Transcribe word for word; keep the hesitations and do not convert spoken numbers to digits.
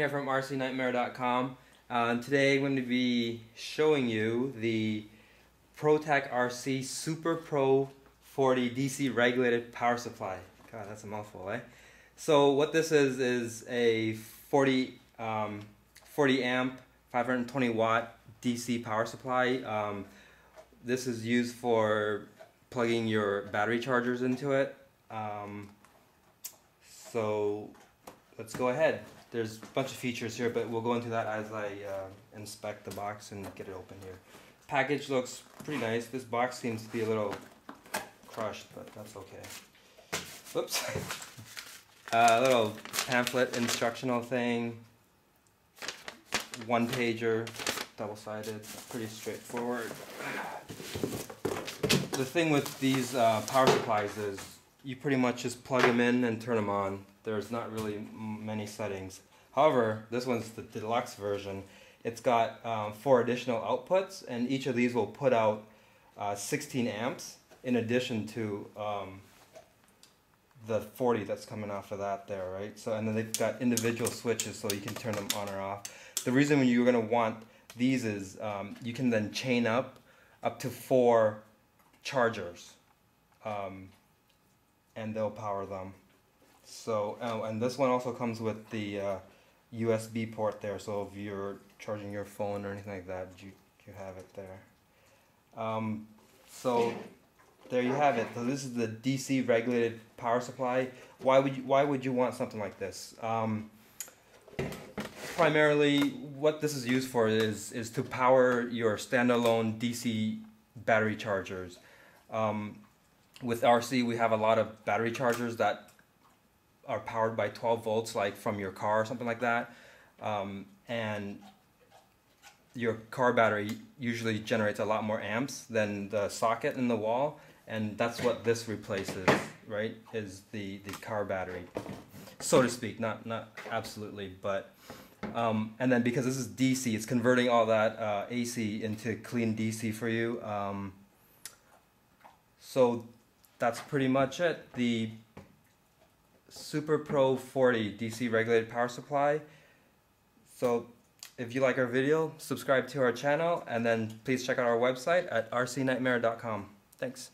here from R C Nightmare dot com. Uh, today I'm going to be showing you the Protek R C Super Pro forty D C regulated power supply. God, that's a mouthful, eh? So what this is is a forty, um, forty amp, five hundred twenty watt D C power supply. Um, this is used for plugging your battery chargers into it. Um, so let's go ahead. There's a bunch of features here, but we'll go into that as I uh, inspect the box and get it open here. Package looks pretty nice. This box seems to be a little crushed, but that's okay. Whoops. A uh, little pamphlet instructional thing. One pager, double-sided, pretty straightforward. The thing with these uh, power supplies is you pretty much just plug them in and turn them on. There's not really many settings. However, this one's the deluxe version. It's got um, four additional outputs, and each of these will put out uh, sixteen amps in addition to um, the forty that's coming off of that there, right? So, and then they've got individual switches so you can turn them on or off. The reason when you're going to want these is um, you can then chain up up to four chargers, um, and they'll power them. So, oh, and this one also comes with the uh, U S B port there, so if you're charging your phone or anything like that, you, you have it there. Um, so there you have it. So this is the D C regulated power supply. Why would you, why would you want something like this? Um, primarily what this is used for is, is to power your standalone D C battery chargers. Um, with R C, we have a lot of battery chargers that are powered by twelve volts, like from your car or something like that. Um, and your car battery usually generates a lot more amps than the socket in the wall, and that's what this replaces, right, is the, the car battery, so to speak. Not, not absolutely, but... Um, and then because this is D C, it's converting all that uh, A C into clean D C for you. Um, so that's pretty much it. The Super Pro forty D C regulated power supply. So if you like our video, subscribe to our channel, and then please check out our website at R C Nightmare dot com. Thanks.